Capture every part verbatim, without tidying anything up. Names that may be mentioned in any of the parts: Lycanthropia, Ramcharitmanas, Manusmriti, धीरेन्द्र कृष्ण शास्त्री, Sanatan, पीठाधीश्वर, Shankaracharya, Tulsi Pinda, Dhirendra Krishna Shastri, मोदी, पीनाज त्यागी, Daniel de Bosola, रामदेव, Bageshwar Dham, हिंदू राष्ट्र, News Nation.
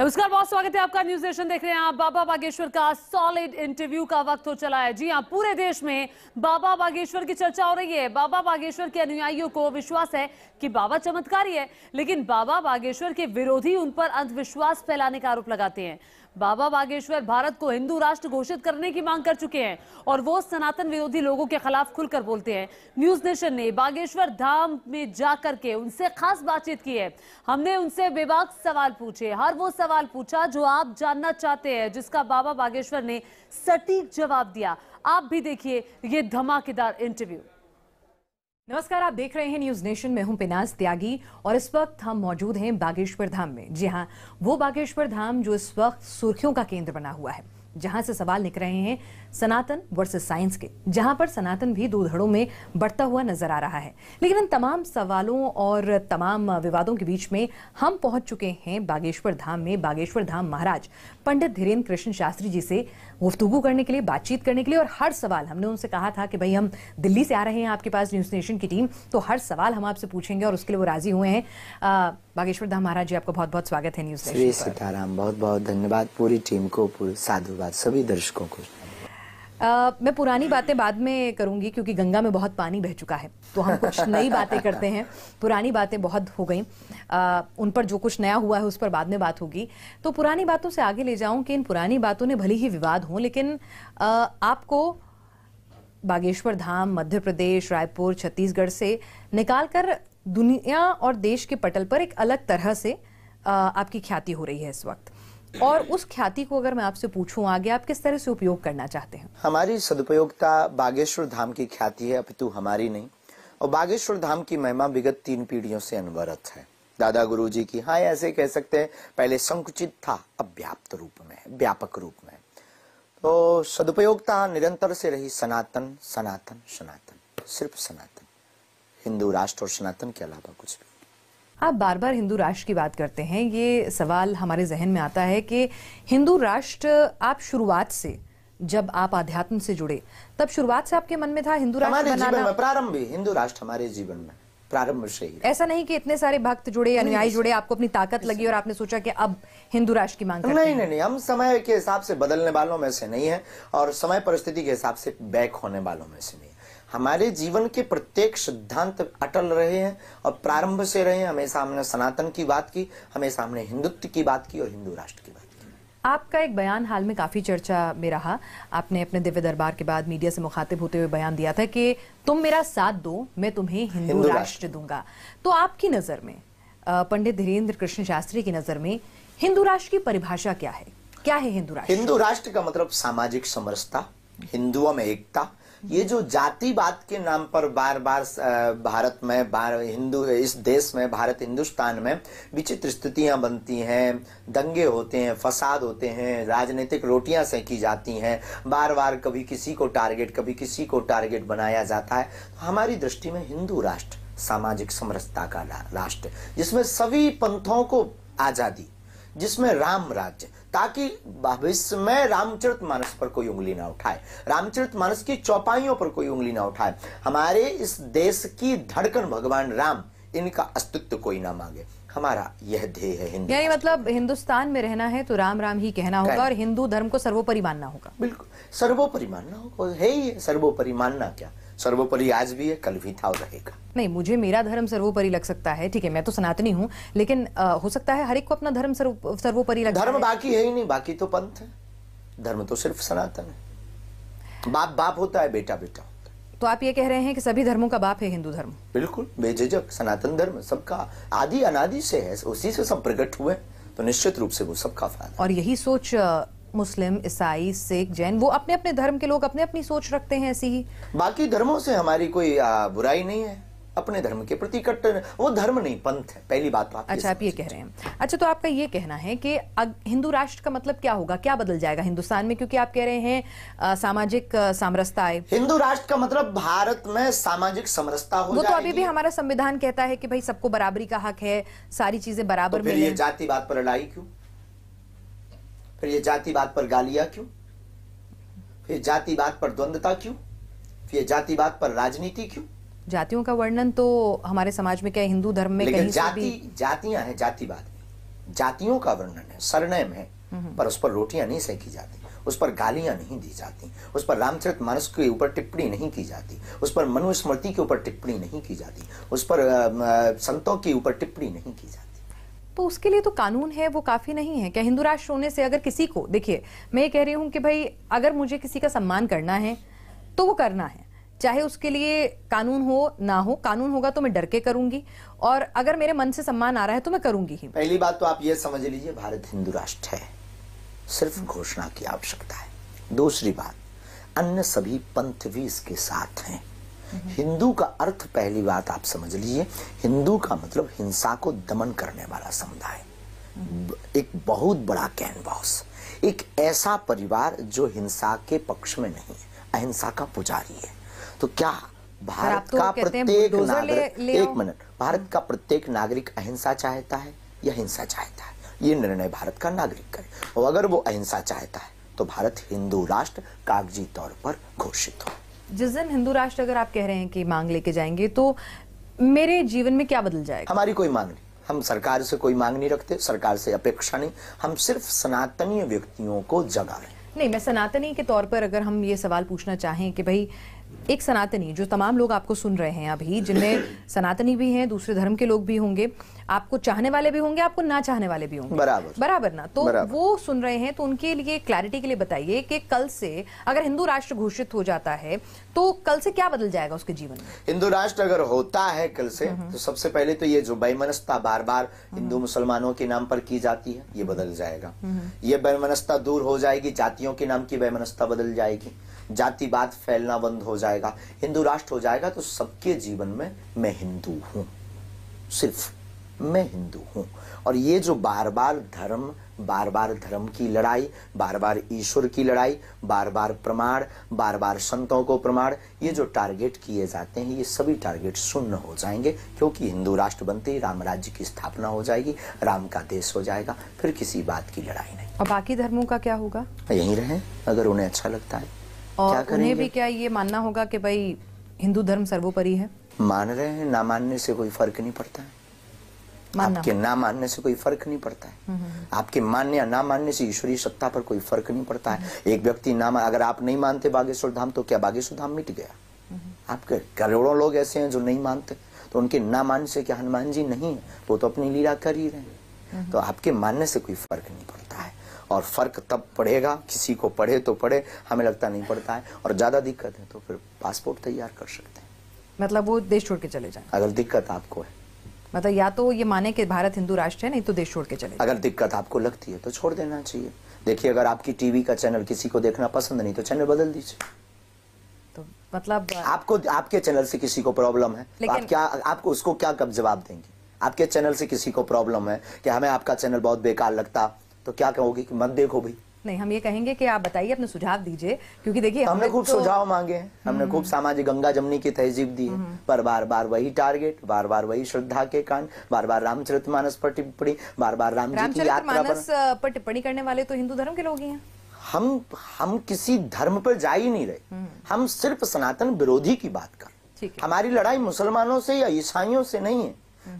नमस्कार, बहुत स्वागत है आपका। न्यूज नेशन देख रहे हैं आप। बाबा बागेश्वर का सॉलिड इंटरव्यू का वक्त हो चला है। जी हां, पूरे देश में बाबा बागेश्वर की चर्चा हो रही है। बाबा बागेश्वर के अनुयायियों को विश्वास है कि बाबा चमत्कारी है, लेकिन बाबा बागेश्वर के विरोधी उन पर अंधविश्वास फैलाने का आरोप लगाते हैं। बाबा बागेश्वर भारत को हिंदू राष्ट्र घोषित करने की मांग कर चुके हैं और वो सनातन विरोधी लोगों के खिलाफ खुलकर बोलते हैं। न्यूज नेशन ने बागेश्वर धाम में जाकर के उनसे खास बातचीत की है। हमने उनसे बेबाक सवाल पूछे, हर वो सवाल पूछा जो आप जानना चाहते हैं, जिसका बाबा बागेश्वर ने सटीक जवाब दिया। आप भी देखिए ये धमाकेदार इंटरव्यू। नमस्कार, आप देख रहे हैं न्यूज नेशन। मैं हूं पीनाज त्यागी और इस वक्त हम मौजूद हैं बागेश्वर धाम में। जी हां, वो बागेश्वर धाम जो इस वक्त सुर्खियों का केंद्र बना हुआ है, जहां से सवाल निकल रहे हैं सनातन वर्सेस साइंस के, जहां पर सनातन भी दो धड़ों में बढ़ता हुआ नजर आ रहा है। लेकिन इन तमाम सवालों और तमाम विवादों के बीच में हम पहुंच चुके हैं बागेश्वर धाम में। बागेश्वर धाम महाराज पंडित धीरेन्द्र कृष्ण शास्त्री जी से गुफ्तगू करने के लिए, बातचीत करने के लिए, और हर सवाल हमने उनसे कहा था कि भाई हम दिल्ली से आ रहे हैं आपके पास, न्यूज नेशन की टीम, तो हर सवाल हम आपसे पूछेंगे, और उसके लिए वो राजी हुए हैं। बागेश्वर धाम महाराज जी, आपका बहुत बहुत स्वागत है न्यूज नेशन। श्री सीताराम, बहुत बहुत धन्यवाद पूरी टीम को, पूरी साधुवाद सभी दर्शकों को। आ, मैं पुरानी बातें बाद में करूंगी क्योंकि गंगा में बहुत पानी बह चुका है, तो हम कुछ नई बातें करते हैं। पुरानी बातें बहुत हो गई, उन पर जो कुछ नया हुआ है उस पर बाद में बात होगी। तो पुरानी बातों से आगे ले जाऊं कि इन पुरानी बातों ने भले ही विवाद हो, लेकिन आ, आपको बागेश्वर धाम, मध्य प्रदेश, रायपुर, छत्तीसगढ़ से निकालकर दुनिया और देश के पटल पर एक अलग तरह से आ, आपकी ख्याति हो रही है इस वक्त, और उस ख्याति को अगर मैं आपसे पूछूं आगे आप किस तरह से उपयोग करना चाहते हैं? हमारी सदुपयोगिता बागेश्वर धाम की ख्याति है, अपितु हमारी नहीं। और बागेश्वर धाम की महिमा विगत तीन पीढ़ियों से अनवरत है, दादा गुरु जी की, हाँ ऐसे कह सकते हैं। पहले संकुचित था, अब व्याप्त रूप में है, व्यापक रूप में। तो सदुपयोगिता निरंतर से रही सनातन सनातन सनातन, सिर्फ सनातन, हिंदू राष्ट्र और सनातन के अलावा कुछ भी। आप बार बार हिंदू राष्ट्र की बात करते हैं, ये सवाल हमारे जहन में आता है कि हिंदू राष्ट्र, आप शुरुआत से, जब आप आध्यात्म से जुड़े तब शुरुआत से आपके मन में था हिंदू राष्ट्र बनाना? प्रारंभ में हिंदू राष्ट्र हमारे जीवन में प्रारंभ से ही। ऐसा नहीं कि इतने सारे भक्त जुड़े, अनुयायी जुड़े, आपको अपनी ताकत लगी और आपने सोचा कि अब हिंदू राष्ट्र की मांग करते हैं? नहीं नहीं नहीं, हम समय के हिसाब से बदलने वालों में से नहीं है और समय परिस्थिति के हिसाब से बैक होने वालों में से नहीं है। हमारे जीवन के प्रत्येक सिद्धांत अटल रहे हैं और प्रारंभ से रहे हैं। हमेशा हमने सनातन की बात की, हमेशा हमने हिंदुत्व की बात की और हिंदू राष्ट्र की बात की। आपका एक बयान हाल में काफी चर्चा में रहा, आपने अपने दिव्य दरबार के बाद मीडिया से मुखातिब होते हुए बयान दिया था कि तुम मेरा साथ दो, मैं तुम्हें हिंदू, हिंदू राष्ट्र दूंगा। तो आपकी नजर में, पंडित धीरेन्द्र कृष्ण शास्त्री की नजर में, हिंदू राष्ट्र की परिभाषा क्या है? क्या है हिंदू राष्ट्र? हिंदू राष्ट्र का मतलब सामाजिक समरसता, हिंदुओं में एकता। ये जो जातिवाद के नाम पर बार बार भारत में, बार हिंदू इस देश में, भारत हिंदुस्तान में विचित्र स्थितियां बनती हैं, दंगे होते हैं, फसाद होते हैं, राजनीतिक रोटियां सेंकी जाती हैं, बार बार कभी किसी को टारगेट, कभी किसी को टारगेट बनाया जाता है। तो हमारी दृष्टि में हिंदू राष्ट्र सामाजिक समरसता का राष्ट्र, जिसमें सभी पंथों को आजादी, जिसमें राम राज्य, ताकि भविष्य में रामचरितमानस पर कोई उंगली ना उठाए, रामचरितमानस की चौपाइयों पर कोई उंगली ना उठाए, हमारे इस देश की धड़कन भगवान राम, इनका अस्तित्व कोई ना मांगे, हमारा यह ध्येय है हिंदू। यानी मतलब हिंदुस्तान में रहना है तो राम राम ही कहना होगा और हिंदू धर्म को सर्वोपरि मानना होगा। बिल्कुल सर्वोपरि मानना होगा, है ही सर्वोपरि। मानना क्या, सर्वोपरि आज भी है, कल भी था और रहेगा। नहीं, मुझे मेरा धर्म सर्वोपरि लग सकता है, ठीक है, मैं तो सनातनी हूँ, लेकिन आ, हो सकता है हर एक को अपना धर्म सर्व, सर्वोपरि लग। धर्म बाकी है ही नहीं, बाकी तो पंथ है, धर्म तो सिर्फ सनातन है। बाप बाप होता है, बेटा बेटा होता है। तो आप ये कह रहे हैं कि सभी धर्मों का बाप है हिंदू धर्म? बिल्कुल बेझिझक, सनातन धर्म सबका आदि अनादि से है, उसी से सब प्रकट हुए, तो निश्चित रूप से वो सबका फायदा है। और यही सोच मुस्लिम, ईसाई, सिख, जैन, वो अपने अपने धर्म के लोग अपने अपनी सोच रखते हैं, ऐसी ही। बाकी धर्मों से हमारी कोई बुराई नहीं है, अपने धर्म के प्रति कट्टर, वो धर्म नहीं पंथ है, पहली बात तो आप। अच्छा, आप ये कह रहे हैं। अच्छा, तो आपका ये कहना है कि हिंदू राष्ट्र का मतलब क्या होगा, क्या बदल जाएगा हिंदुस्तान में, क्योंकि आप कह रहे हैं आ, सामाजिक समरसता है? हिंदू राष्ट्र का मतलब भारत में सामाजिक समरसता हो, वो तो अभी भी हमारा संविधान कहता है कि भाई सबको बराबरी का हक है, सारी चीजें बराबर में। जातिवाद पर लड़ाई क्यों, फिर ये जातिवाद पर गालियां क्यों, फिर जातिवाद पर द्वंद्वता क्यों, फिर जातिवाद पर राजनीति क्यों? जातियों का वर्णन तो हमारे समाज में क्या हिंदू धर्म में कहीं जाति, जातियां हैं, जातिवाद जातियों का वर्णन है, सरनेम है, पर उस पर रोटियां नहीं सेकी जाती, उस पर गालियां नहीं दी जाती, उस पर रामचरितमानस के ऊपर टिप्पणी नहीं की जाती, उस पर मनुस्मृति के ऊपर टिप्पणी नहीं की जाती, उस पर संतों के ऊपर टिप्पणी नहीं की जाती। तो उसके लिए तो कानून है, वो काफी नहीं है क्या? हिंदू राष्ट्र होने से अगर किसी को, देखिए मैं ये कह रही हूँ कि भाई अगर मुझे किसी का सम्मान करना है तो वो करना है, चाहे उसके लिए कानून हो ना हो। कानून होगा तो मैं डर के करूंगी, और अगर मेरे मन से सम्मान आ रहा है तो मैं करूंगी ही। पहली बात तो आप ये समझ लीजिए, भारत हिंदू राष्ट्र है, सिर्फ घोषणा की आवश्यकता है। दूसरी बात, अन्य सभी पंथ भी इसके साथ हैं। हिंदू का अर्थ, पहली बात आप समझ लीजिए, हिंदू का मतलब हिंसा को दमन करने वाला समुदाय, एक बहुत बड़ा कैनवास, एक ऐसा परिवार जो हिंसा के पक्ष में नहीं, अहिंसा का पुजारी है। तो क्या भारत तो का प्रत्येक नागरिक, एक मिनट, भारत का प्रत्येक नागरिक अहिंसा चाहता है या हिंसा चाहता है? ये निर्णय भारत का नागरिक करे, और अगर वो अहिंसा चाहता है तो भारत हिंदू राष्ट्र कागजी तौर पर घोषित हो। जिस दिन हिंदू राष्ट्र, अगर आप कह रहे हैं कि मांग लेके जाएंगे, तो मेरे जीवन में क्या बदल जाएगा? हमारी कोई मांग नहीं, हम सरकार से कोई मांग नहीं रखते, सरकार से अपेक्षा नहीं, हम सिर्फ सनातनीय व्यक्तियों को जगा रहे हैं। नहीं, मैं सनातनी के तौर पर अगर हम ये सवाल पूछना चाहें कि भाई एक सनातनी, जो तमाम लोग आपको सुन रहे हैं अभी, जिनमें सनातनी भी हैं, दूसरे धर्म के लोग भी होंगे, आपको चाहने वाले भी होंगे, आपको ना चाहने वाले भी होंगे, बराबर बराबर ना, तो बराबर। वो सुन रहे हैं, तो उनके लिए क्लैरिटी के लिए बताइए कि कल से अगर हिंदू राष्ट्र घोषित हो जाता है तो कल से क्या बदल जाएगा उसके जीवन में? हिंदू राष्ट्र अगर होता है कल से, तो सबसे पहले तो ये जो वैमनस्यता बार बार हिंदू मुसलमानों के नाम पर की जाती है, ये बदल जाएगा। ये वैमनस्यता दूर हो जाएगी, जातियों के नाम की वैमनस्यता बदल जाएगी, जातिवाद फैलना बंद हो जाएगा। हिंदू राष्ट्र हो जाएगा तो सबके जीवन में मैं हिंदू हूँ, सिर्फ मैं हिंदू हूँ। और ये जो बार बार धर्म, बार बार धर्म की लड़ाई, बार बार ईश्वर की लड़ाई, बार बार प्रमाण, बार बार संतों को प्रमाण, ये जो टारगेट किए जाते हैं, ये सभी टारगेट शून्य हो जाएंगे, क्योंकि हिंदू राष्ट्र बनते ही राम राज्य की स्थापना हो जाएगी, राम का देश हो जाएगा, फिर किसी बात की लड़ाई नहीं। और बाकी धर्मों का क्या होगा? यहीं रहें अगर उन्हें अच्छा लगता है, और उन्हें भी क्या ये मानना होगा कि भाई हिंदू धर्म सर्वोपरि है? मान रहे हैं, ना मानने से कोई फर्क नहीं पड़ता है, आपके ना मानने से कोई फर्क नहीं पड़ता है, आपके मानने या ना मानने से ईश्वरीय सत्ता पर कोई फर्क नहीं पड़ता है। एक व्यक्ति ना, अगर आप नहीं मानते बागेश्वर धाम, तो क्या बागेश्वर धाम मिट गया? आपके करोड़ों लोग ऐसे हैं जो नहीं मानते, तो उनके ना मानने से क्या हनुमान जी नहीं है? वो तो अपनी लीला कर ही रहे हैं, तो आपके मानने से कोई फर्क नहीं पड़ता है। और फर्क तब पड़ेगा, किसी को पढ़े तो पढ़े, हमें लगता नहीं पड़ता है। और ज्यादा दिक्कत है तो फिर पासपोर्ट तैयार कर सकते हैं, मतलब वो देश छोड़ के चले जाएं अगर दिक्कत आपको है, मतलब या तो ये माने कि भारत हिंदू राष्ट्र है, नहीं तो देश छोड़ के चले। अगर दिक्कत आपको लगती है तो छोड़ देना चाहिए। देखिए, अगर आपकी टीवी का चैनल किसी को देखना पसंद नहीं तो चैनल बदल दीजिए। तो मतलब आपको, आपके चैनल से किसी को प्रॉब्लम है, आप क्या, आपको उसको क्या कब जवाब देंगे? आपके चैनल से किसी को प्रॉब्लम है कि हमें आपका चैनल बहुत बेकार लगता, तो क्या कहोगे कि मत देखो भाई? नहीं, हम ये कहेंगे कि आप बताइए, अपने सुझाव दीजिए, क्योंकि देखिए तो हमने खूब तो... सुझाव मांगे हैं, हमने खूब सामाजिक गंगा जमनी की तहजीब दी है, पर बार बार वही टारगेट, बार बार वही श्रद्धा के कांड, बार बार रामचरितमानस पर टिप्पणी, बार बार राम जी की यात्रा पर, पर टिप्पणी करने वाले तो हिंदू धर्म के लोग ही हैं। हम हम किसी धर्म पर जा ही नहीं रहे, हम सिर्फ सनातन विरोधी की बात कर। हमारी लड़ाई मुसलमानों से या ईसाइयों से नहीं है,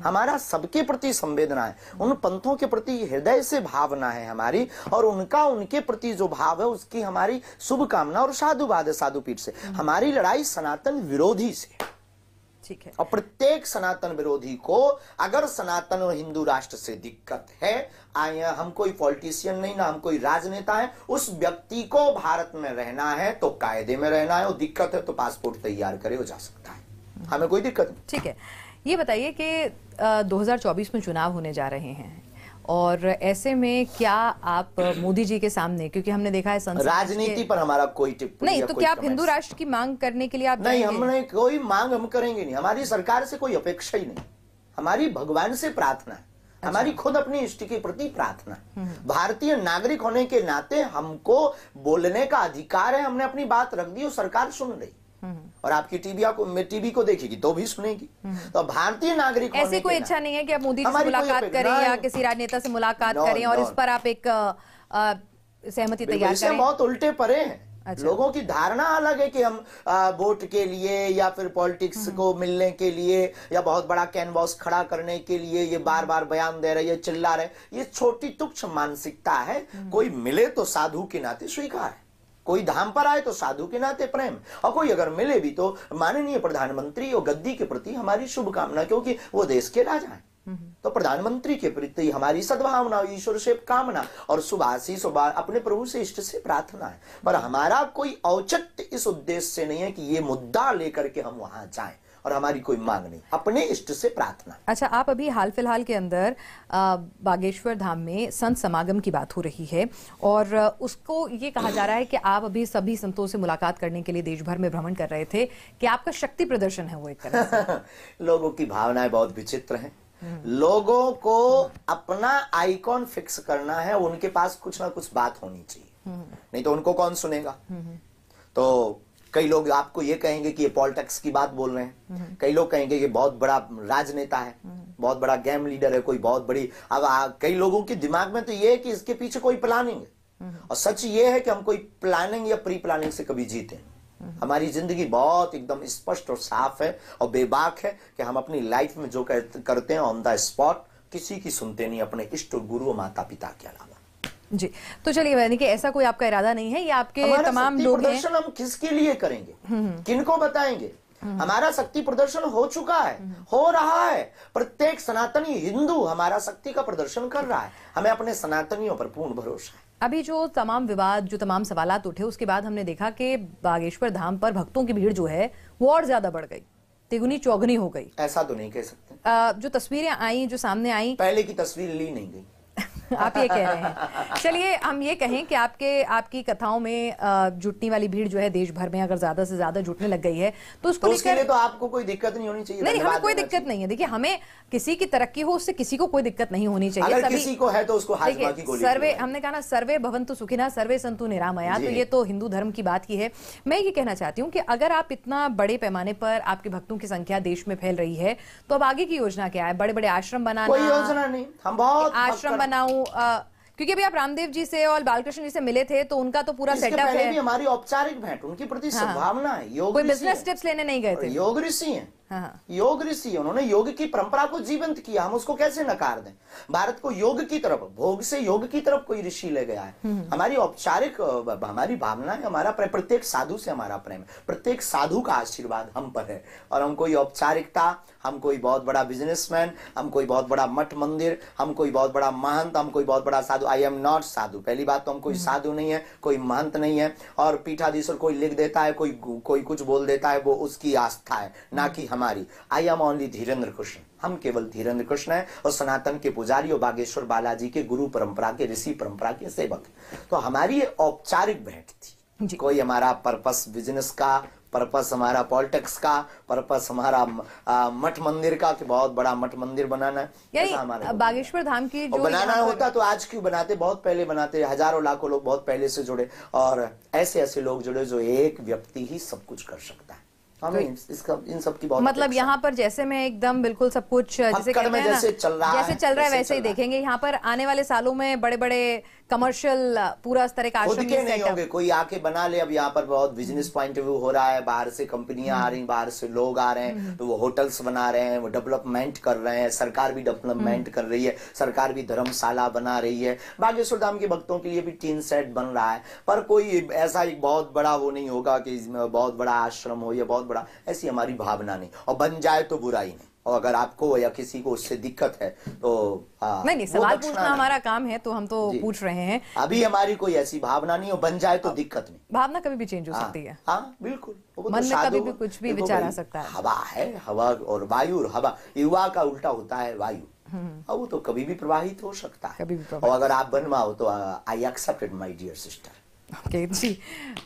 हमारा सबके प्रति संवेदना है, उन पंथों के प्रति हृदय से भावना है हमारी, और उनका उनके प्रति जो भाव है उसकी हमारी शुभकामना और साधुवाद है साधु पीठ से। हमारी लड़ाई सनातन विरोधी से, ठीक है, और प्रत्येक सनातन विरोधी को, अगर सनातन और हिंदू राष्ट्र से दिक्कत है, आया हम कोई पॉलिटिशियन नहीं, ना हम कोई राजनेता है, उस व्यक्ति को भारत में रहना है तो कायदे में रहना है, और दिक्कत है तो पासपोर्ट तैयार करे, हो जा सकता है, हमें कोई दिक्कत नहीं। ठीक है, ये बताइए कि दो हज़ार चौबीस में चुनाव होने जा रहे हैं, और ऐसे में क्या आप मोदी जी के सामने, क्योंकि हमने देखा है संसद, राजनीति पर हमारा कोई टिप्पणी नहीं, तो क्या आप हिंदू राष्ट्र की मांग करने के लिए आप नहीं? हमने कोई मांग हम करेंगे नहीं, हमारी सरकार से कोई अपेक्षा ही नहीं, हमारी भगवान से प्रार्थना है, अच्छा। हमारी खुद अपनी इष्ट के प्रति प्रार्थना। भारतीय नागरिक होने के नाते हमको बोलने का अधिकार है, हमने अपनी बात रख दी और सरकार सुन रही, और आपकी टीवी को, टीवी को देखेगी तो भी सुनेगी। तो भारतीय नागरिक ऐसे कोई इच्छा नहीं है कि आप मोदी जी से मुलाकात करें या किसी राजनेता से मुलाकात करें और इस पर आप एक सहमति तैयार करें? बहुत उल्टे परे हैं। अच्छा। लोगों की धारणा अलग है कि हम वोट के लिए या फिर पॉलिटिक्स को मिलने के लिए या बहुत बड़ा कैनवास खड़ा करने के लिए ये बार बार बयान दे रहे, ये चिल्ला रहे, ये छोटी तुच्छ मानसिकता है। कोई मिले तो साधु के नाते स्वीकार है, कोई धाम पर आए तो साधु के नाते प्रेम, और कोई अगर मिले भी तो माननीय प्रधानमंत्री और गद्दी के प्रति हमारी शुभकामना, क्योंकि वो देश के राजा हैं। तो प्रधानमंत्री के प्रति हमारी सद्भावना, ईश्वर से कामना और शुभ आशीष अपने प्रभु से इष्ट से प्रार्थना है। पर हमारा कोई औचित्य इस उद्देश्य से नहीं है कि ये मुद्दा लेकर के हम वहां जाएं, और हमारी कोई मांग नहीं, अपने इष्ट से प्रार्थना। अच्छा, आप अभी हाल फिलहाल के अंदर बागेश्वर धाम में संत समागम की बात हो रही है और उसको ये कहा जा रहा है कि आप अभी सभी संतों से मुलाकात करने के लिए देश भर में भ्रमण कर रहे थे, कि आपका शक्ति प्रदर्शन है वो एक तरह से। लोगों की भावनाएं बहुत विचित्र हैं। लोगों को अपना आइकॉन फिक्स करना है, उनके पास कुछ ना कुछ बात होनी चाहिए, नहीं तो उनको कौन सुनेगा। तो कई लोग आपको ये कहेंगे कि ये पॉलिटिक्स की बात बोल रहे हैं, कई लोग कहेंगे ये बहुत बड़ा राजनेता है, बहुत बड़ा गेम लीडर है, कोई बहुत बड़ी। अब आ, कई लोगों के दिमाग में तो ये है कि इसके पीछे कोई प्लानिंग है, और सच ये है कि हम कोई प्लानिंग या प्री प्लानिंग से कभी जीते। हमारी जिंदगी बहुत एकदम स्पष्ट और साफ है और बेबाक है कि हम अपनी लाइफ में जो करते हैं ऑन द स्पॉट, किसी की सुनते नहीं अपने इष्ट गुरु और माता पिता के अलावा जी। तो चलिए, यानी कि ऐसा कोई आपका इरादा नहीं है, ये आपके तमाम लोग हैं। प्रदर्शन हम किसके लिए करेंगे, किनको बताएंगे? हमारा शक्ति प्रदर्शन हो चुका है, हो रहा है। प्रत्येक सनातनी हिंदू हमारा शक्ति का प्रदर्शन कर रहा है। हमें अपने सनातनियों पर पूर्ण भरोसा है। अभी जो तमाम विवाद, जो तमाम सवालात उठे, उसके बाद हमने देखा कि बागेश्वर धाम पर भक्तों की भीड़ जो है वो और ज्यादा बढ़ गई, तिगुनी चौगुनी हो गई, ऐसा तो नहीं कह सकते। जो तस्वीरें आई, जो सामने आई, पहले की तस्वीर ली नहीं गई। आप ये कह रहे हैं। चलिए, हम ये कहें कि आपके आपकी कथाओं में जुटने वाली भीड़ जो है देश भर में अगर ज्यादा से ज्यादा जुटने लग गई है तो उसको तो उसके लिए तो आपको कोई दिक्कत नहीं होनी चाहिए। नहीं, हमें कोई दिक्कत नहीं है। देखिए, हमें किसी की तरक्की हो उससे किसी को कोई दिक्कत नहीं होनी चाहिए। अगर किसी को है तो उसको हाजमा की गोली। सर्वे, हमने कहा ना, सर्वे भवंतु सुखिनः सर्वे सन्तु निरामयाः, तो ये तो हिंदू धर्म की बात की है। मैं ये कहना चाहती हूँ कि अगर आप इतना बड़े पैमाने पर आपके भक्तों की संख्या देश में फैल रही है तो अब आगे की योजना क्या है? बड़े बड़े आश्रम बनाना? कोई योजना नहीं। हम बहुत आश्रम बनाऊ, आ, क्योंकि अभी आप रामदेव जी से और बालकृष्ण जी से मिले थे तो उनका तो पूरा सेटअप है। भी हमारी औपचारिक भेंट उनके प्रति सद्भावना है। योग कोई बिजनेस टिप्स लेने नहीं गए थे। योग ऋषि हैं, हाँ। योग ऋषि, उन्होंने योग की परंपरा को जीवंत किया, हम उसको कैसे नकार दें? भारत को योग की तरफ, भोग से योग की तरफ कोई ऋषि ले गया है। हमारी औपचारिक, हमारी भावना है, हमारा प्रत्येक साधु से हमारा प्रेम, प्रत्येक साधु का आशीर्वाद हम पर है। और हम कोई औपचारिकता, हम कोई बहुत बड़ा बिजनेसमैन, हम कोई बहुत बड़ा मठ मंदिर, हम कोई बहुत बड़ा महंत, हम कोई बहुत बड़ा साधु, आई एम नॉट साधु। पहली बात तो हम कोई साधु नहीं है, कोई महंत नहीं है। और पीठाधीश्वर कोई लिख देता है, कोई कोई कुछ बोल देता है, वो उसकी आस्था है, ना कि हमारी। I am only Dhirendra Krishna, हम केवल धीरेन्द्र कृष्ण हैं और सनातन के पुजारी और बागेश्वर बालाजी के गुरु परंपरा के, ऋषि परंपरा के सेवक। तो हमारी ये औपचारिक भेंट थी, कोई हमारा पर्पस बिजनेस का, पर्पस हमारा पॉलिटिक्स का, पर्पस हमारा मठ मंदिर का कि बहुत बड़ा मठ मंदिर बनाना है। हमारा बागेश्वर धाम की जो बनाना होता तो आज क्यों बनाते? बहुत पहले बनाते, हजारों लाखों लोग बहुत पहले से जुड़े और ऐसे ऐसे लोग जुड़े जो एक व्यक्ति ही सब कुछ कर सकता है। हमें इसका, इन सब की बहुत मतलब यहाँ पर जैसे मैं एकदम बिल्कुल सब कुछ जैसे कहते हैं ना, जैसे चल रहा है, जैसे चल रहा है वैसे ही देखेंगे। यहाँ पर आने वाले सालों में बड़े बड़े कमर्शियल पूरा इस तरह का खुद के नहीं होंगे, कोई आके बना ले। अब यहाँ पर बहुत बिजनेस पॉइंट ऑफ व्यू हो रहा है, बाहर से कंपनियां आ रही, बाहर से लोग आ रहे हैं, तो वो होटल्स बना रहे हैं, वो डेवलपमेंट कर रहे हैं। सरकार भी डेवलपमेंट कर रही है, सरकार भी धर्मशाला बना रही है। बागेश्वर धाम के भक्तों के लिए भी टीन सेट बन रहा है, पर कोई ऐसा एक बहुत बड़ा वो नहीं होगा कि बहुत बड़ा आश्रम हो या बहुत बड़ा, ऐसी हमारी भावना नहीं। और बन जाए तो बुराई नहीं, और अगर आपको या किसी को उससे दिक्कत है तो आ, नहीं, नहीं, सवाल पूछना हमारा काम है तो हम तो पूछ रहे हैं। अभी हमारी कोई ऐसी भावना नहीं, और बन जाए तो दिक्कत नहीं। भावना कभी भी चेंज हो आ, सकती है। हाँ, बिल्कुल, मन में कभी भी कुछ भी विचार आ सकता है। हवा है, हवा और वायु, और हवा युवा का उल्टा होता है वायु, वो तो कभी भी प्रवाहित हो सकता है। और अगर आप बनवाओ तो I accepted my dear sister. Okay okay, जी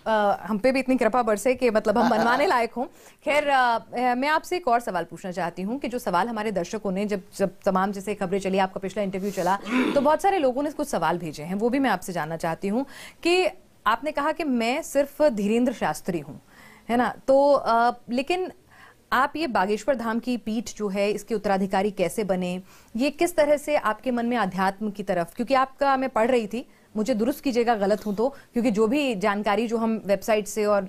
आ, हम पे भी इतनी कृपा बरसे कि मतलब हम बनवाने लायक हों। खैर, मैं आपसे एक और सवाल पूछना चाहती हूँ कि जो सवाल हमारे दर्शकों ने जब जब तमाम जैसे खबरें चली, आपका पिछला इंटरव्यू चला, तो बहुत सारे लोगों ने कुछ सवाल भेजे हैं, वो भी मैं आपसे जानना चाहती हूँ। कि आपने कहा कि मैं सिर्फ धीरेन्द्र शास्त्री हूँ, है ना, तो आ, लेकिन आप ये बागेश्वर धाम की पीठ जो है इसके उत्तराधिकारी कैसे बने? ये किस तरह से आपके मन में आध्यात्म की तरफ, क्योंकि आपका मैं पढ़ रही थी मुझे दुरुस्त कीजिएगा गलत हूं तो, क्योंकि जो भी जानकारी जो हम वेबसाइट से और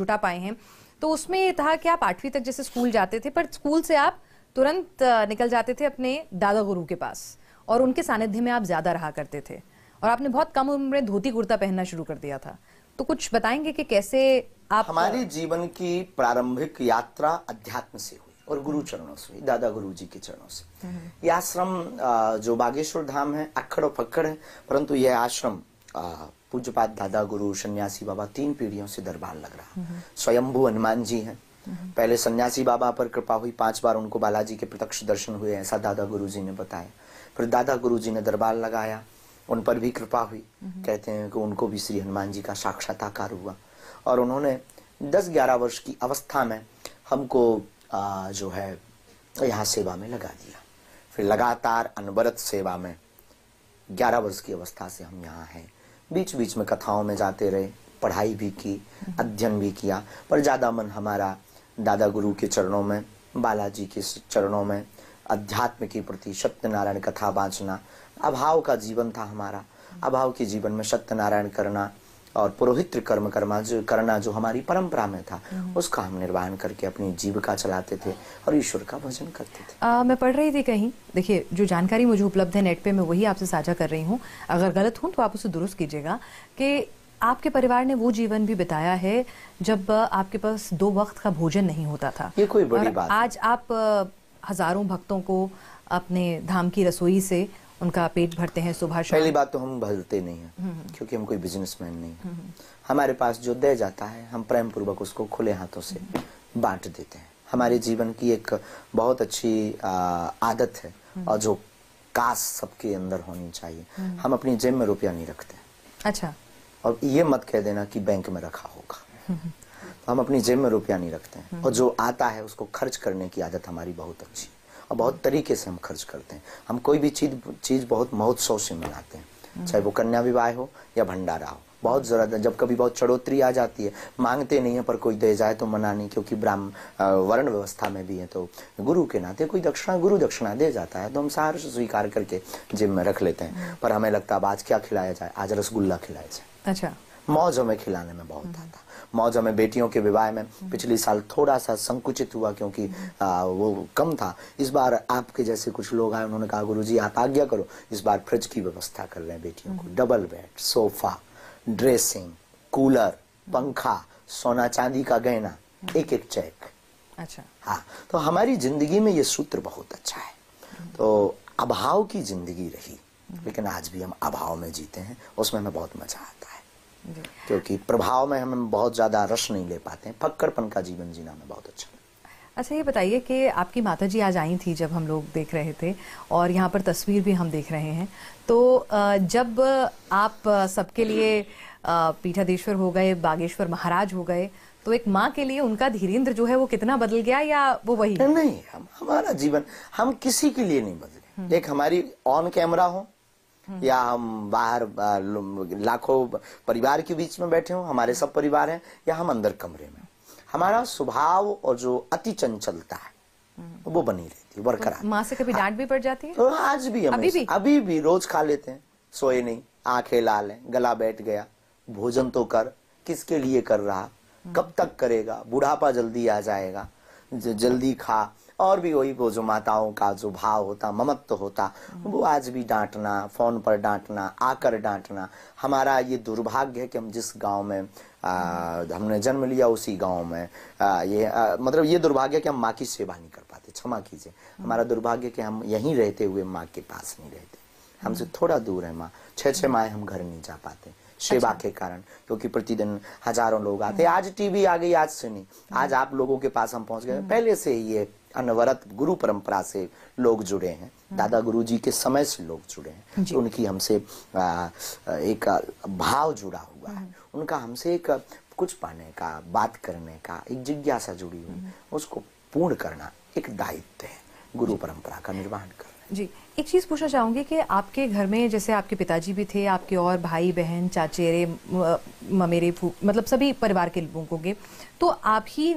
जुटा पाए हैं तो उसमें ये था कि आप आठवीं तक जैसे स्कूल जाते थे, पर स्कूल से आप तुरंत निकल जाते थे अपने दादा गुरु के पास और उनके सानिध्य में आप ज्यादा रहा करते थे और आपने बहुत कम उम्र में धोती कुर्ता पहनना शुरू कर दिया था। तो कुछ बताएंगे कि कैसे आप? हमारे जीवन की प्रारंभिक यात्रा अध्यात्म से हुई और गुरु चरणों से, दादा गुरु जी के चरणों से। यह आश्रम जो बागेश्वर धाम है अक्खड़ और फक्कड़ है, परंतु यह आश्रम पूज्यपाद दादा गुरु सन्यासी बाबा तीन पीढ़ियों से दरबार लग रहा है। स्वयंभू हनुमान जी हैं, पहले सन्यासी बाबा पर कृपा हुई, पांच बार उनको बालाजी के प्रत्यक्ष दर्शन हुए ऐसा दादा गुरु जी ने बताया। फिर दादा गुरु जी ने दरबार लगाया, उन पर भी कृपा हुई, कहते हैं कि उनको भी श्री हनुमान जी का साक्षात्कार हुआ और उन्होंने दस ग्यारह वर्ष की अवस्था में हमको आ, जो है यहाँ सेवा में लगा दिया। फिर लगातार अनवरत सेवा में ग्यारह वर्ष की अवस्था से हम यहाँ हैं। बीच बीच में कथाओं में जाते रहे, पढ़ाई भी की, अध्ययन भी किया, पर ज़्यादा मन हमारा दादा गुरु के चरणों में, बालाजी के चरणों में, अध्यात्म के प्रति, सत्यनारायण कथा वाचना। अभाव का जीवन था हमारा, अभाव के जीवन में सत्यनारायण करना और पुरोहित्र कर्म कर्मा जो करना जो हमारी परंपरा में था उसका हम निर्वाहन करके अपनी जीविका चलाते थे और ईश्वर का भजन करते थे। आ, मैं पढ़ रही थी कहीं, देखिए जो जानकारी मुझे उपलब्ध है नेट पे मैं वही आपसे साझा कर रही हूँ, अगर गलत हूँ तो आप उसे दुरुस्त कीजिएगा, कि आपके परिवार ने वो जीवन भी बिताया है जब आपके पास दो वक्त का भोजन नहीं होता था। ये कोई बड़ी बात? आज आप हजारों भक्तों को अपने धाम की रसोई से उनका पेट भरते हैं सुबह शाम। पहली बात तो हम भरते नहीं हैं क्योंकि हम कोई बिजनेसमैन नहीं हैं। हमारे पास जो दे जाता है हम प्रेम पूर्वक उसको खुले हाथों से बांट देते हैं। हमारे जीवन की एक बहुत अच्छी आ, आदत है और जो काश सबके अंदर होनी चाहिए। हम अपनी जेब में रुपया नहीं रखते। अच्छा। और ये मत कह देना कि बैंक में रखा होगा, हम अपनी जेब में रुपया नहीं रखते हैं और जो आता है उसको खर्च करने की आदत हमारी बहुत अच्छी है और बहुत तरीके से हम खर्च करते हैं। हम कोई भी चीज चीज बहुत महोत्सव से मनाते हैं, चाहे वो कन्या विवाह हो या भंडारा हो। बहुत जरूरत है, जब कभी बहुत चढ़ोतरी आ जाती है, मांगते नहीं है पर कोई दे जाए तो मना नहीं, क्योंकि ब्राह्मण वर्ण व्यवस्था में भी है तो गुरु के नाते कोई दक्षिणा, गुरु दक्षिणा दे जाता है तो हम सार स्वीकार करके जेब में रख लेते हैं। पर हमें लगता है आज क्या खिलाया जाए, आज रसगुल्ला खिलाया जाए। अच्छा। मौज हमें खिलाने में बहुत आता, मौज हमें बेटियों के विवाह में पिछले साल थोड़ा सा संकुचित हुआ क्योंकि आ, वो कम था। इस बार आपके जैसे कुछ लोग आए, उन्होंने कहा गुरुजी आप आज्ञा करो, इस बार फ्रिज की व्यवस्था कर रहे हैं बेटियों को, double bed, sofa, dressing, cooler, पंखा, सोना चांदी का गहना, एक एक चेक। अच्छा। हाँ, तो हमारी जिंदगी में ये सूत्र बहुत अच्छा है। तो अभाव की जिंदगी रही, लेकिन आज भी हम अभाव में जीते हैं, उसमें हमें बहुत मजा आता है क्योंकि प्रभाव में हम बहुत ज्यादा रस नहीं ले पाते हैं। फक्कड़पन का जीवन जीना में बहुत अच्छा। अच्छा, ये बताइए कि आपकी माताजी आज आई थी जब हम लोग देख रहे थे और यहाँ पर तस्वीर भी हम देख रहे हैं, तो जब आप सबके लिए पीठाधीश्वर हो गए, बागेश्वर महाराज हो गए, तो एक माँ के लिए उनका धीरेन्द्र जो है वो कितना बदल गया, या वो वही? नहीं, हम, हमारा जीवन हम किसी के लिए नहीं बदले। एक हमारी ऑन कैमरा हो या हम बाहर लाखों परिवार के बीच में बैठे हों, हमारे सब परिवार हैं, या हम अंदर कमरे में, हमारा स्वभाव और जो अति चंचलता है वो बनी रहती है, बरकरार। माँ से कभी डांट भी पड़ जाती है? तो आज भी, हम अभी भी अभी भी रोज खा लेते हैं, सोए नहीं, आंखें लाल हैं, गला बैठ गया, भोजन तो कर, किसके लिए कर रहा, कब तक करेगा, बुढ़ापा जल्दी आ जाएगा, जल्दी खा, और भी वही वो जो माताओं का जो भाव होता, ममत्व होता, वो आज भी डांटना, फोन पर डांटना, आकर डांटना। हमारा ये दुर्भाग्य है कि हम जिस गांव में आ, हमने जन्म लिया उसी गांव में आ, ये आ, मतलब ये दुर्भाग्य है कि हम माँ की सेवा नहीं कर पाते। क्षमा कीजिए, हमारा दुर्भाग्य है कि हम यहीं रहते हुए माँ के पास नहीं रहते, हमसे थोड़ा दूर है माँ, छः छः माह हम घर नहीं जा पाते सेवा। अच्छा। के कारण, क्योंकि प्रतिदिन हजारों लोग आते। आज टीवी आ गई, आज से नहीं, आज आप लोगों के पास हम पहुंच गए। पहले से ही ये अनवरत गुरु परंपरा से लोग जुड़े हैं, दादा गुरु जी के समय से लोग जुड़े हैं, तो उनकी हमसे एक भाव जुड़ा हुआ है, उनका हमसे एक कुछ पाने का, बात करने का एक जिज्ञासा जुड़ी हुई, उसको पूर्ण करना एक दायित्व है, गुरु परंपरा का निर्वहन करना। जी, एक चीज़ पूछना चाहूँगी कि आपके घर में जैसे आपके पिताजी भी थे, आपके और भाई बहन, चाचेरे, ममेरे, मतलब सभी परिवार के लोगों के, तो आप ही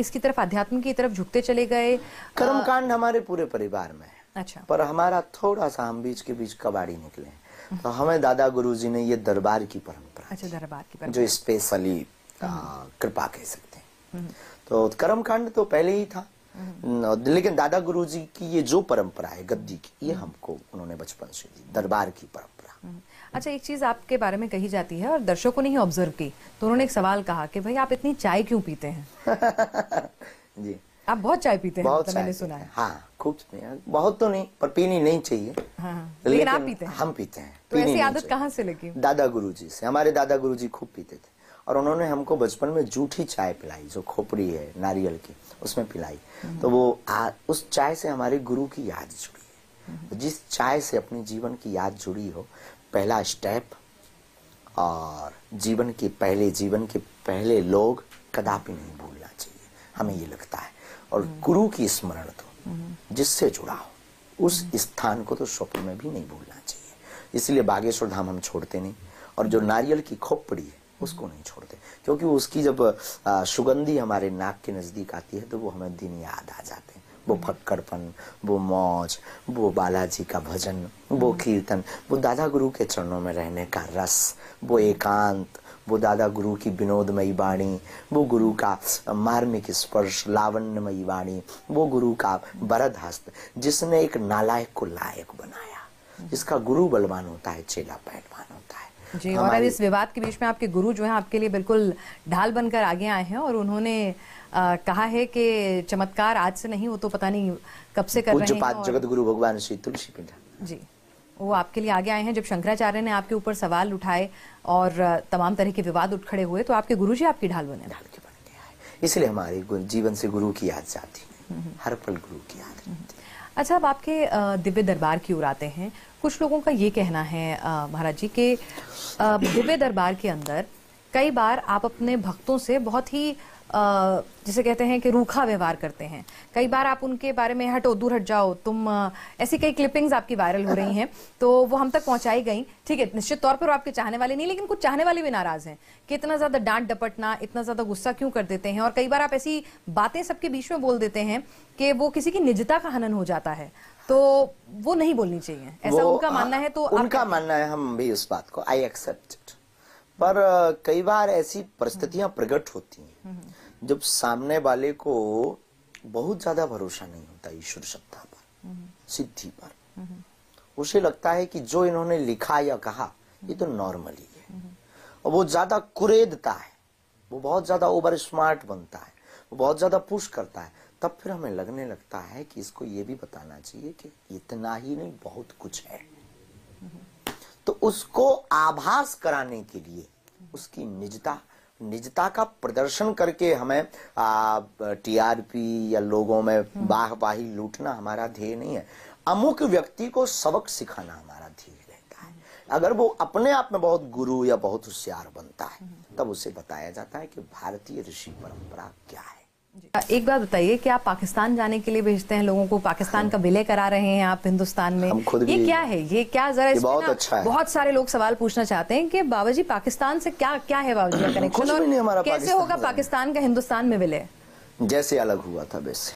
इसकी तरफ, अध्यात्म की तरफ झुकते चले गए? कर्मकांड हमारे पूरे परिवार में है। अच्छा। पर हमारा थोड़ा सा हम बीच के बीच कबाड़ी निकले हैं। तो हमें दादा गुरुजी ने ये दरबार की परंपरा, अच्छा दरबार की परंपरा जो स्पेशली कृपा कह सकते हैं। तो कर्म कांड तो पहले ही था, लेकिन दादा गुरुजी की ये जो परंपरा है गद्दी की, ये हमको उन्होंने बचपन से दी, दरबार की परंपरा। अच्छा, एक चीज आपके बारे में कही जाती है और दर्शकों ने ही ऑब्जर्व की, तो उन्होंने एक सवाल कहा कि भाई आप इतनी चाय क्यों पीते हैं? जी, आप बहुत चाय पीते हैं, बहुत तो मैंने सुना है। हाँ, खूब, बहुत तो नहीं पर पीनी नहीं चाहिए। हाँ, लेकिन, लेकिन आप पीते हैं? हम पीते हैं। तो ऐसी आदत कहाँ से लगी? दादा गुरुजी से। हमारे दादा गुरुजी खूब पीते थे और उन्होंने हमको बचपन में जूठी चाय पिलाई, जो खोपड़ी है नारियल की, उसमें पिलाई। तो वो आ, उस चाय से हमारे गुरु की याद जुड़ी है। जिस चाय से अपने जीवन की याद जुड़ी हो, पहला स्टेप और जीवन के पहले जीवन के पहले लोग कदापि नहीं भूलना चाहिए, हमें ये लगता है। और गुरु की स्मरण तो जिससे जुड़ा हो, उस स्थान को तो स्वप्न में भी नहीं भूलना चाहिए। इसलिए बागेश्वर धाम हम छोड़ते नहीं, और जो नारियल की खोपड़ी है उसको नहीं छोड़ते, क्योंकि उसकी जब आ, सुगंधी हमारे नाक के नजदीक आती है तो वो हमें दिन याद आ जाते हैं। वो फक्कड़पन, वो मौज, वो बालाजी का भजन, वो कीर्तन, वो दादा गुरु के चरणों में रहने का रस, वो एकांत, वो दादा गुरु की विनोदमयी वाणी, वो गुरु का मार्मिक स्पर्श, लावण्यमयी वाणी, वो गुरु का बरद हस्त, जिसने एक नालायक को लायक बनाया। जिसका गुरु बलवान होता है, चेला पहलवान होता है। जी, और इस विवाद के बीच में आपके गुरु जो हैं आपके लिए बिल्कुल ढाल बनकर आगे आए हैं, और उन्होंने आ, कहा है कि चमत्कार आज से नहीं, वो तो पता नहीं कब से कर रहे हैं। और... जगत गुरु भगवान श्री तुलसी पिंडा जी, वो आपके लिए आगे आए हैं। जब शंकराचार्य ने आपके ऊपर सवाल उठाए और तमाम तरह के विवाद उठ खड़े हुए, तो आपके गुरु जी आपकी ढाल बने, ढाल के बन गया है। इसलिए हमारे जीवन से गुरु की याद जाती है, हर पल गुरु की याद। अच्छा, अब आपके दिव्य दरबार की ओर आते हैं। कुछ लोगों का ये कहना है महाराज जी के दिव्य दरबार के अंदर कई बार आप अपने भक्तों से बहुत ही आ, जिसे कहते हैं कि रूखा व्यवहार करते हैं। कई बार आप उनके बारे में हटो, दूर हट जाओ तुम, ऐसी कई क्लिपिंग्स आपकी वायरल हो रही हैं, तो वो हम तक पहुंचाई गई। ठीक है, निश्चित तौर पर आपके चाहने वाले नहीं, लेकिन कुछ चाहने वाले भी नाराज हैं कि इतना ज्यादा डांट डपटना, इतना ज्यादा गुस्सा क्यों कर देते हैं। और कई बार आप ऐसी बातें सबके बीच में बोल देते हैं कि वो किसी की निजता का हनन हो जाता है, तो वो नहीं बोलनी चाहिए, ऐसा उनका मानना है। तो उनका मानना है, हम भी उस बात को आई एक्सेप्ट। पर कई बार ऐसी परिस्थितियां प्रकट होती हैं जब सामने वाले को बहुत ज्यादा भरोसा नहीं होता ईश्वर सत्ता पर, सिद्धि पर। उसे लगता है कि जो इन्होंने लिखा या कहा ये तो नॉर्मली है, और वो ज्यादा कुरेदता है, वो बहुत ज्यादा ओवर स्मार्ट बनता है, वो बहुत ज्यादा पुश करता है। तब फिर हमें लगने लगता है कि इसको ये भी बताना चाहिए कि इतना ही नहीं, बहुत कुछ है। तो उसको आभास कराने के लिए उसकी निजता निजता का प्रदर्शन करके हमें टीआरपी या लोगों में वाहवाही लूटना हमारा ध्येय नहीं है। अमुक व्यक्ति को सबक सिखाना हमारा ध्येय रहता है। अगर वो अपने आप में बहुत गुरु या बहुत होशियार बनता है, तब उसे बताया जाता है कि भारतीय ऋषि परंपरा क्या है। एक बात बताइए कि आप पाकिस्तान जाने के लिए भेजते हैं लोगों को, पाकिस्तान का विलय करा रहे हैं आप हिंदुस्तान में, ये क्या है? ये क्या जरा इसमें बहुत, अच्छा बहुत सारे लोग सवाल पूछना चाहते हैं कि बाबा जी पाकिस्तान से क्या क्या है बाबा जी का कनेक्शन, और कैसे होगा पाकिस्तान का हिंदुस्तान में विलय? जैसे अलग हुआ था वैसे